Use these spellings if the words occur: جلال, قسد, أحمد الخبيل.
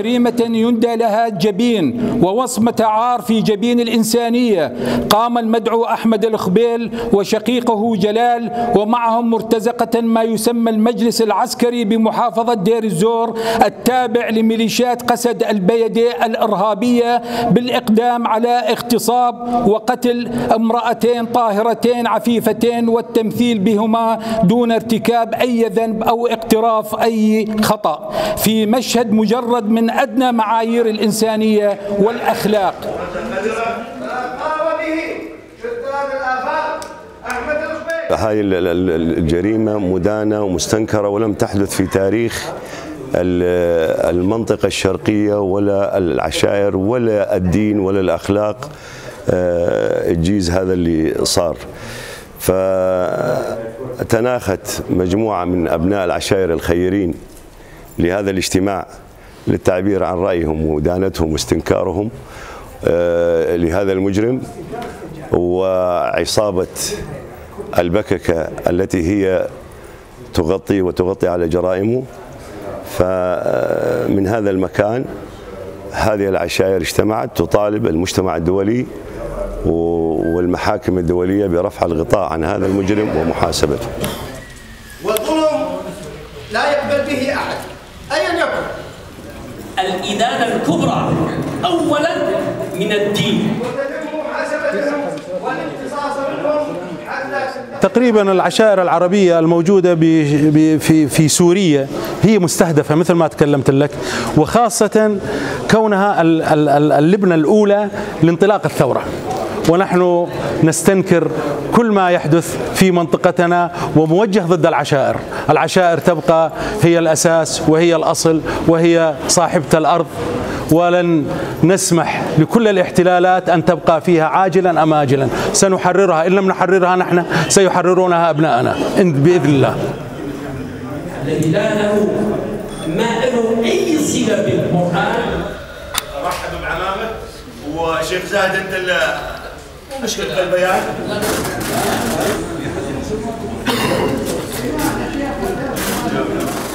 جريمة يندى لها جبين ووصمة عار في جبين الإنسانية، قام المدعو أحمد الخبيل وشقيقه جلال ومعهم مرتزقة ما يسمى المجلس العسكري بمحافظة دير الزور التابع لميليشيات قسد البيدي الإرهابية بالإقدام على اغتصاب وقتل امرأتين طاهرتين عفيفتين والتمثيل بهما دون ارتكاب أي ذنب أو اقتراف أي خطأ، في مشهد مجرد من أدنى معايير الإنسانية والأخلاق. هاي الجريمة مدانة ومستنكرة ولم تحدث في تاريخ المنطقة الشرقية ولا العشائر ولا الدين ولا الأخلاق تجيز هذا اللي صار. فتناخت مجموعة من أبناء العشائر الخيرين لهذا الاجتماع للتعبير عن رأيهم ودانتهم واستنكارهم لهذا المجرم وعصابة البككة التي هي تغطي على جرائمه. فمن هذا المكان هذه العشائر اجتمعت تطالب المجتمع الدولي والمحاكم الدولية برفع الغطاء عن هذا المجرم ومحاسبته. والظلم لا يقبل به أحد أيا يكن. الإدانة الكبرى أولا من الدين. تقريبا العشائر العربية الموجودة في سوريا هي مستهدفة مثل ما تكلمت لك، وخاصة كونها اللبنة الأولى لانطلاق الثورة، ونحن نستنكر كل ما يحدث في منطقتنا وموجه ضد العشائر. العشائر تبقى هي الأساس وهي الأصل وهي صاحبة الأرض، ولن نسمح لكل الاحتلالات أن تبقى فيها عاجلا أم آجلا. سنحررها، إن لم نحررها نحن سيحررونها أبنائنا بإذن الله. الذي لا له ما له أي صلة بالقرآن رحبوا بعمامة وشيخ زاهد أنت اللي أشكلت البيان.